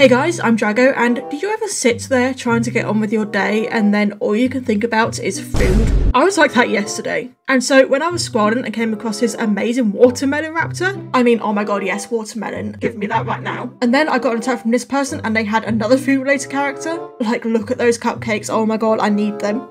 Hey guys, I'm Drago, and do you ever sit there trying to get on with your day and then all you can think about is food? I was like that yesterday. And so when I was scrolling and came across his amazing watermelon raptor, I mean, oh my god, yes, watermelon, give me that right now. And then I got an attack from this person and they had another food related character. Like, look at those cupcakes, oh my god, I need them.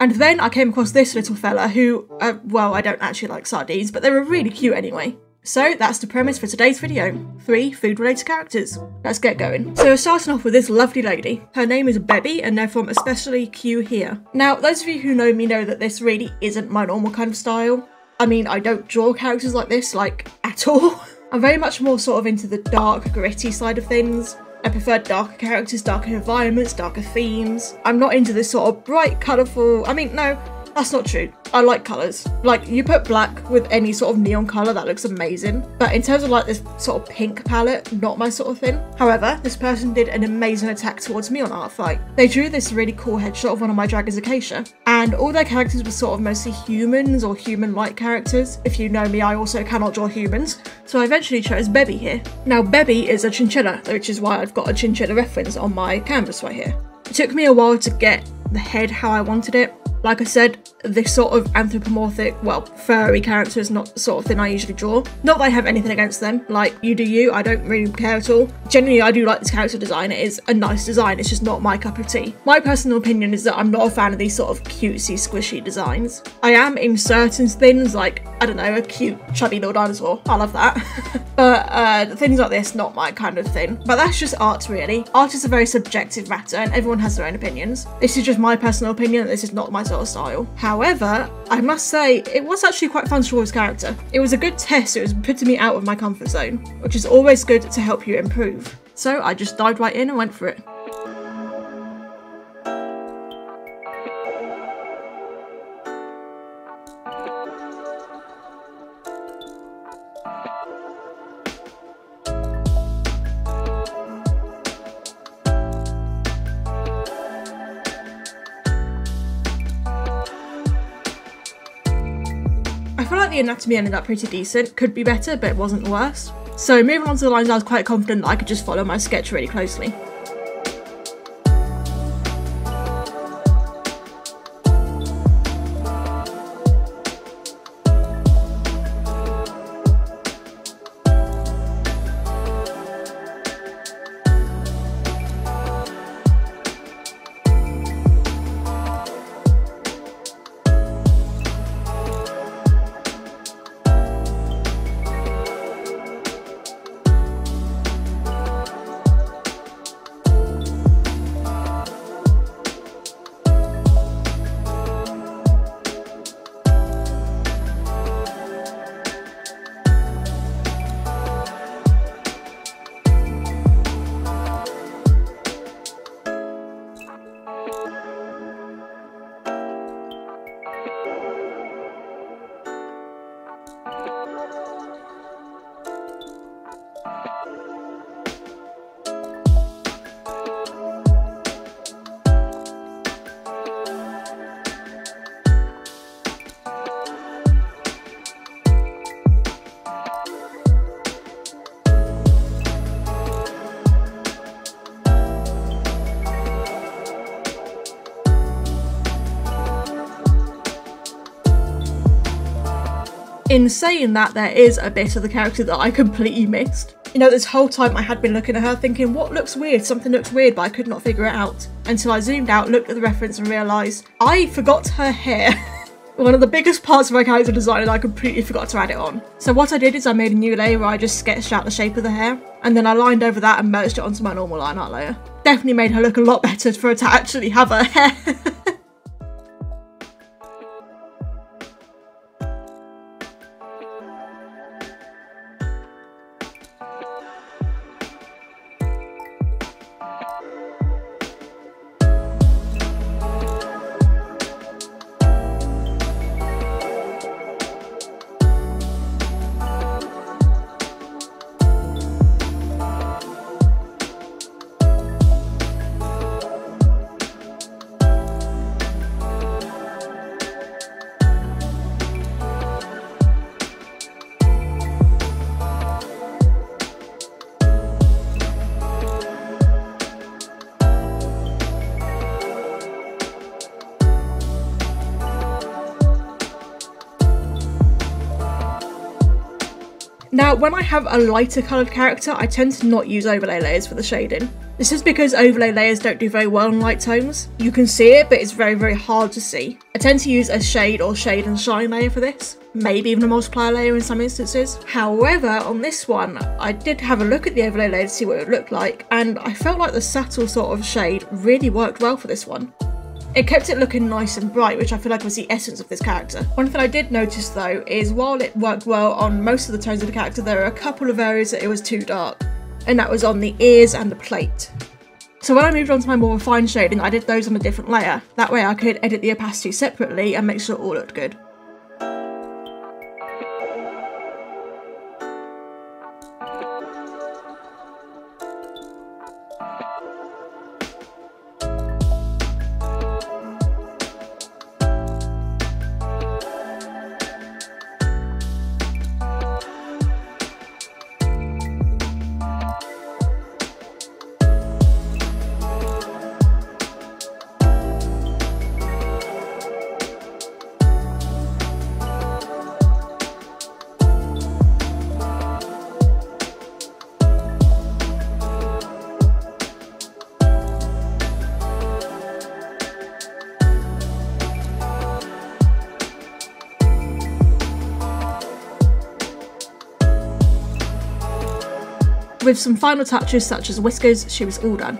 And then I came across this little fella who, well, I don't actually like sardines, but they were really cute anyway. So that's the premise for today's video, 3 food related characters. Let's get going. So we're starting off with this lovely lady. Her name is Beppi and they're from Especially Q Here. Now those of you who know me know that this really isn't my normal kind of style. I mean, I don't draw characters like this, like, at all. I'm very much more sort of into the dark, gritty side of things. I prefer darker characters, darker environments, darker themes. I'm not into this sort of bright, colourful, I mean, no. That's not true. I like colours. Like, you put black with any sort of neon colour, that looks amazing. But in terms of like this sort of pink palette, not my sort of thing. However, this person did an amazing attack towards me on Art Fight. They drew this really cool headshot of one of my dragons, Acacia. And all their characters were sort of mostly humans or human-like characters. If you know me, I also cannot draw humans. So I eventually chose Beppi here. Now, Beppi is a chinchilla, which is why I've got a chinchilla reference on my canvas right here. It took me a while to get the head how I wanted it. Like I said, this sort of anthropomorphic, well, furry character is not the sort of thing I usually draw. Not that I have anything against them, like, you do you, I don't really care at all. Generally, I do like this character design, it is a nice design, it's just not my cup of tea. My personal opinion is that I'm not a fan of these sort of cutesy, squishy designs. I am in certain things, like, I don't know, a cute, chubby little dinosaur, I love that. But things like this, not my kind of thing. But that's just art, really. Art is a very subjective matter, and everyone has their own opinions. This is just my personal opinion, this is not my sort of style. However, I must say, it was actually quite fun to draw his character. It was a good test, it was putting me out of my comfort zone, which is always good to help you improve. So I just dived right in and went for it. I feel like the anatomy ended up pretty decent, could be better, but it wasn't worse. So moving on to the lines, I was quite confident that I could just follow my sketch really closely. In saying that, there is a bit of the character that I completely missed. You know, this whole time I had been looking at her thinking, what looks weird? Something looks weird, but I could not figure it out. Until I zoomed out, looked at the reference and realised I forgot her hair. One of the biggest parts of my character design, and I completely forgot to add it on. So what I did is I made a new layer where I just sketched out the shape of the hair, and then I lined over that and merged it onto my normal line art layer. Definitely made her look a lot better for her to actually have her hair. Now, when I have a lighter coloured character, I tend to not use overlay layers for the shading. This is because overlay layers don't do very well in light tones. You can see it, but it's very, very hard to see. I tend to use a shade or shade and shine layer for this. Maybe even a multiplier layer in some instances. However, on this one, I did have a look at the overlay layer to see what it looked like, and I felt like the subtle sort of shade really worked well for this one. It kept it looking nice and bright, which I feel like was the essence of this character. One thing I did notice though is while it worked well on most of the tones of the character, there are a couple of areas that it was too dark, and that was on the ears and the plate. So when I moved on to my more refined shading, I did those on a different layer. That way I could edit the opacity separately and make sure it all looked good. With some final touches such as whiskers, she was all done.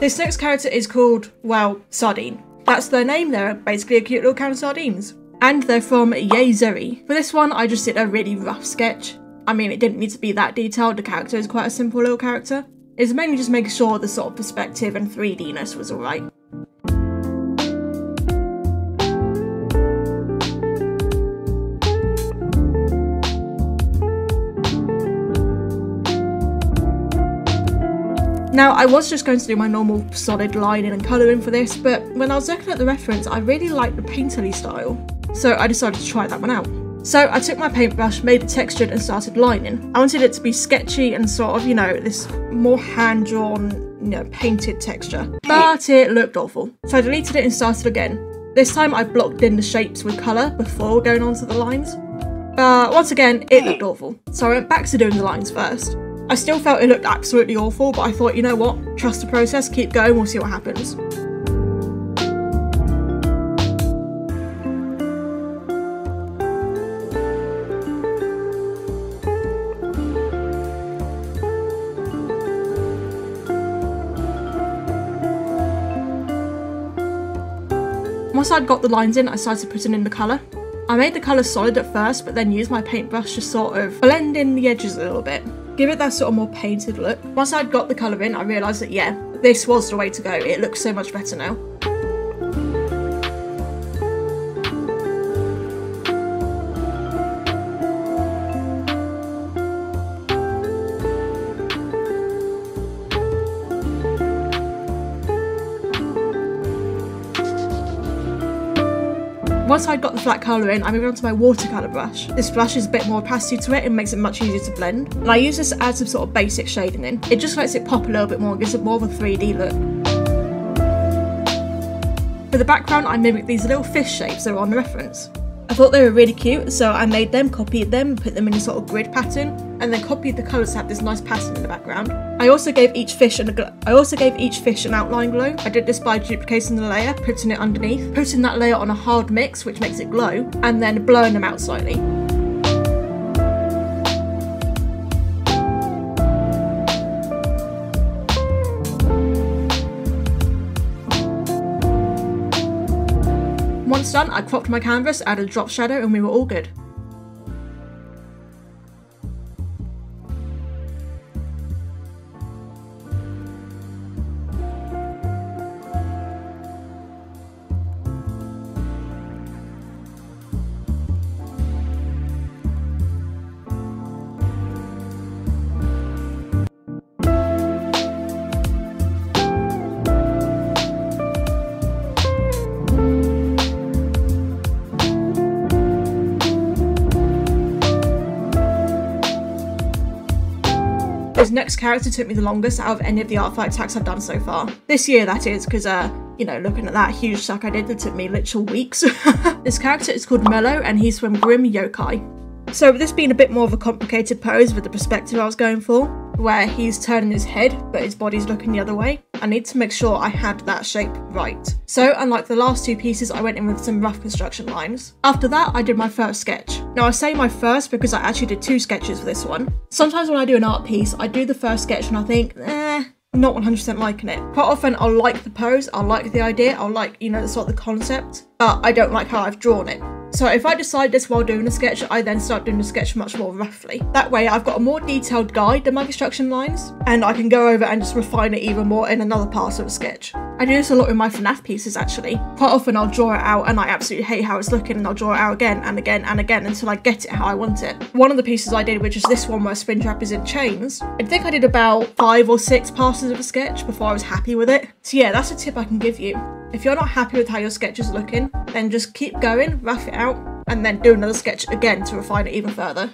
This next character is called, well, Sardine. That's their name. They're basically a cute little can of sardines. And they're from Ye Zuri. For this one, I just did a really rough sketch. I mean, it didn't need to be that detailed. The character is quite a simple little character. It's mainly just making sure the sort of perspective and 3D-ness was alright. Now, I was just going to do my normal solid lining and colouring for this, but when I was looking at the reference, I really liked the painterly style. So I decided to try that one out. So I took my paintbrush, made it textured and started lining. I wanted it to be sketchy and sort of, you know, this more hand-drawn, you know, painted texture. But it looked awful. So I deleted it and started again. This time I blocked in the shapes with colour before going on to the lines. But once again, it looked awful. So I went back to doing the lines first. I still felt it looked absolutely awful, but I thought, you know what, trust the process, keep going, we'll see what happens. Once I'd got the lines in, I started putting in the colour. I made the colour solid at first, but then used my paintbrush to sort of blend in the edges a little bit. Give it that sort of more painted look. Once I'd got the colour in, I realised that yeah, this was the way to go. It looks so much better now. Once I'd got the flat colour in, I moved on to my watercolour brush. This brush is a bit more opacity to it and makes it much easier to blend. And I use this to add some sort of basic shading in. It just lets it pop a little bit more and gives it more of a 3D look. For the background, I mimicked these little fish shapes that were on the reference. I thought they were really cute, so I made them, copied them, put them in a sort of grid pattern, and then copied the colours to have this nice pattern in the background. I also gave each fish an outline glow. I did this by duplicating the layer, putting it underneath, putting that layer on a hard mix, which makes it glow, and then blurring them out slightly. Once done, I cropped my canvas, added a drop shadow, and we were all good. This next character took me the longest out of any of the Art Fight tacks I've done so far. This year, that is, because, you know, looking at that huge sack I did, that took me literal weeks. This character is called Melo, and he's from Grim Yokai. So with this being a bit more of a complicated pose with the perspective I was going for, where he's turning his head but his body's looking the other way, I need to make sure I had that shape right. So unlike the last two pieces, I went in with some rough construction lines. After that, I did my first sketch. Now I say my first because I actually did two sketches for this one. Sometimes when I do an art piece, I do the first sketch and I think, not 100% liking it. Quite often I'll like the pose, I'll like the idea, I'll like, you know, sort of the concept, but I don't like how I've drawn it. So if I decide this while doing a sketch, I then start doing the sketch much more roughly. That way I've got a more detailed guide than my construction lines, and I can go over and just refine it even more in another part of a sketch. I do this a lot with my FNAF pieces actually. Quite often I'll draw it out and I absolutely hate how it's looking, and I'll draw it out again and again and again until I get it how I want it. One of the pieces I did, which is this one where Springtrap is in chains, I think I did about 5 or 6 passes of a sketch before I was happy with it. So yeah, that's a tip I can give you. If you're not happy with how your sketch is looking, then just keep going, rough it out, and then do another sketch again to refine it even further.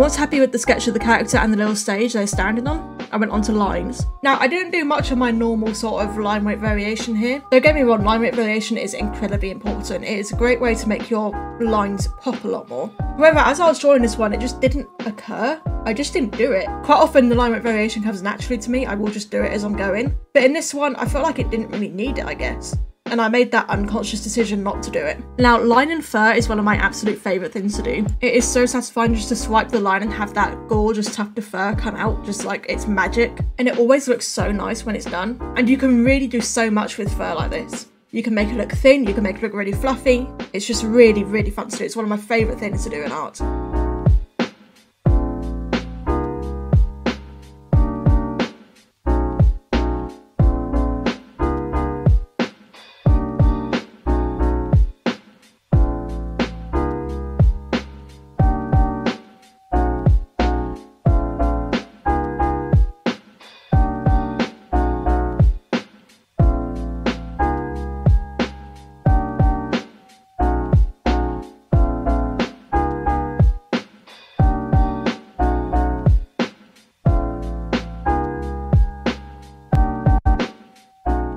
Once happy with the sketch of the character and the little stage they're standing on, I went on to lines. Now I didn't do much of my normal sort of line weight variation here. Don't get me wrong, line weight variation is incredibly important. It is a great way to make your lines pop a lot more. However, as I was drawing this one, it just didn't occur. I just didn't do it. Quite often the line weight variation comes naturally to me. I will just do it as I'm going. But in this one, I felt like it didn't really need it, I guess. And I made that unconscious decision not to do it. Now, line and fur is one of my absolute favourite things to do. It is so satisfying just to swipe the line and have that gorgeous tuft of fur come out, just like it's magic. And it always looks so nice when it's done. And you can really do so much with fur like this. You can make it look thin, you can make it look really fluffy. It's just really, really fun to do. It's one of my favourite things to do in art.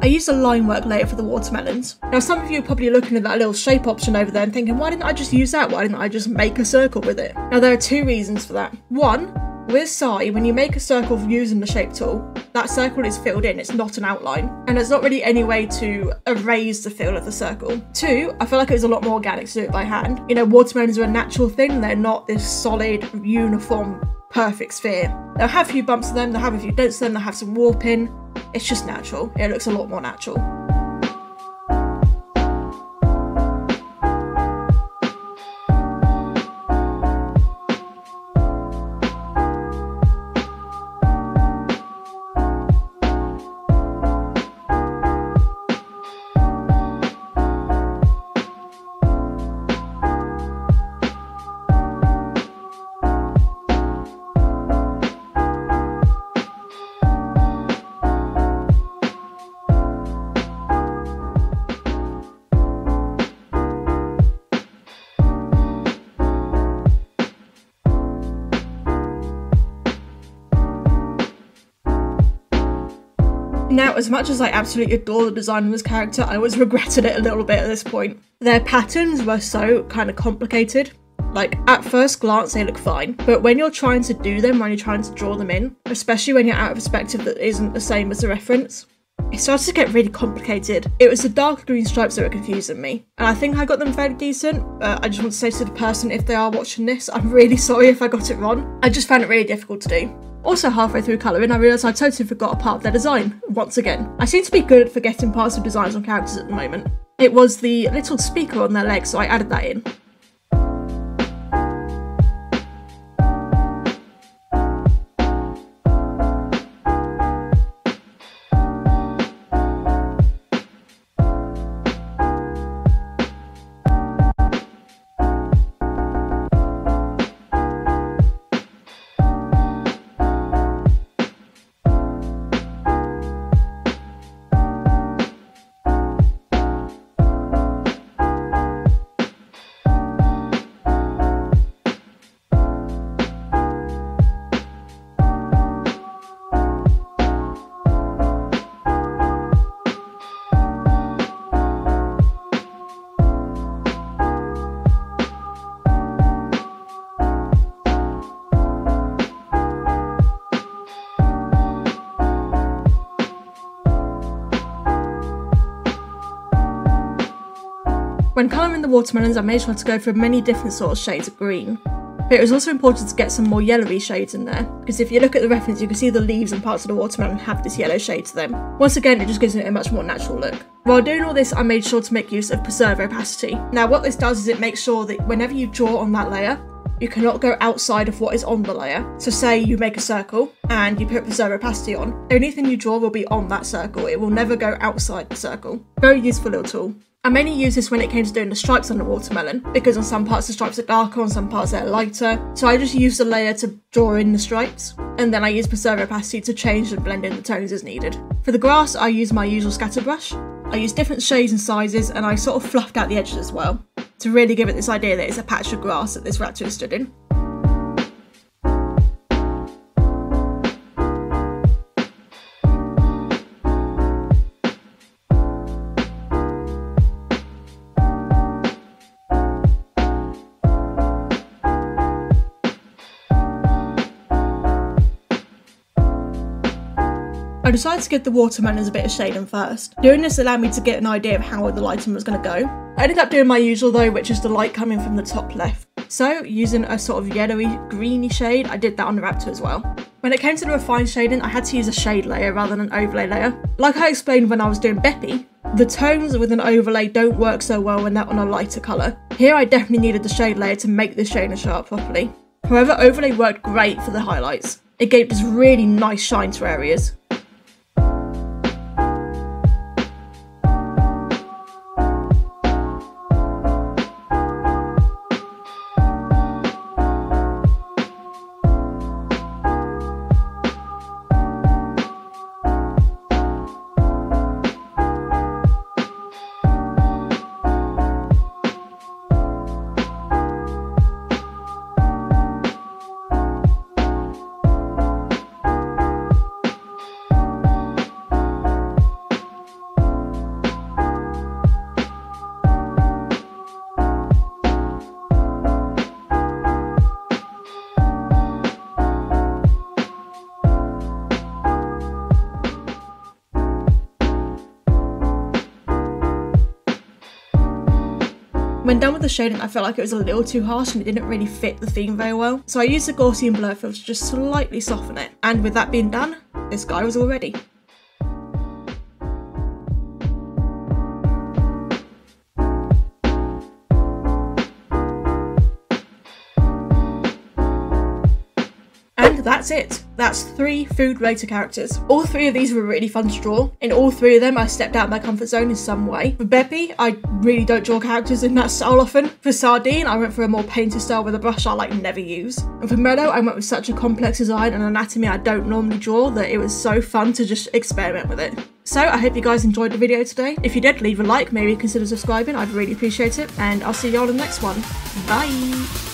I used a line work layer for the watermelons. Now some of you are probably looking at that little shape option over there and thinking, why didn't I just use that? Why didn't I just make a circle with it? Now there are two reasons for that. One, with Sai, when you make a circle using the shape tool, that circle is filled in, it's not an outline. And there's not really any way to erase the fill of the circle. Two, I feel like it was a lot more organic to do it by hand. You know, watermelons are a natural thing, they're not this solid, uniform, perfect sphere. They'll have a few bumps to them, they'll have a few dents to them, they'll have some warping. It's just natural. It looks a lot more natural. Now, as much as I absolutely adore the design of this character, I was regretting it a little bit at this point. Their patterns were so kind of complicated. Like, at first glance, they look fine. But when you're trying to do them, when you're trying to draw them in, especially when you're out of perspective that isn't the same as the reference, it starts to get really complicated. It was the dark green stripes that were confusing me. And I think I got them fairly decent. I just want to say to the person, if they are watching this, I'm really sorry if I got it wrong. I just found it really difficult to do. Also halfway through colouring I realised I totally forgot a part of their design, once again. I seem to be good at forgetting parts of designs on characters at the moment. It was the little speaker on their leg, so I added that in. When colouring the watermelons, I made sure to go for many different sorts of shades of green. But it was also important to get some more yellowy shades in there, because if you look at the reference you can see the leaves and parts of the watermelon have this yellow shade to them. Once again, it just gives it a much more natural look. While doing all this, I made sure to make use of preserve opacity. Now what this does is it makes sure that whenever you draw on that layer, you cannot go outside of what is on the layer. So say you make a circle and you put preserve opacity on, anything you draw will be on that circle, it will never go outside the circle. Very useful little tool. I mainly used this when it came to doing the stripes on the watermelon, because on some parts the stripes are darker, on some parts they're lighter, so I just used a layer to draw in the stripes, and then I used preserve opacity to change and blend in the tones as needed. For the grass I used my usual scatter brush. I used different shades and sizes, and I sort of fluffed out the edges as well, to really give it this idea that it's a patch of grass that this raccoon stood in. I decided to give the watermelons a bit of shading first. Doing this allowed me to get an idea of how the lighting was going to go. I ended up doing my usual though, which is the light coming from the top left. So using a sort of yellowy, greeny shade, I did that on the raptor as well. When it came to the refined shading, I had to use a shade layer rather than an overlay layer. Like I explained when I was doing Beppi, the tones with an overlay don't work so well when they're on a lighter colour. Here I definitely needed the shade layer to make this shading show up properly. However, overlay worked great for the highlights. It gave this really nice shine to areas. When done with the shading, I felt like it was a little too harsh and it didn't really fit the theme very well, so I used the Gaussian blur fill to just slightly soften it, and with that being done, this guy was all ready. And that's it! That's 3 food-related characters. All 3 of these were really fun to draw. In all 3 of them, I stepped out of my comfort zone in some way. For Beppi, I really don't draw characters in that style often. For Sardine, I went for a more painter style with a brush I like never use. And for Melo, I went with such a complex design and anatomy I don't normally draw that it was so fun to just experiment with it. So I hope you guys enjoyed the video today. If you did, leave a like, maybe consider subscribing, I'd really appreciate it, and I'll see y'all in the next one. Bye!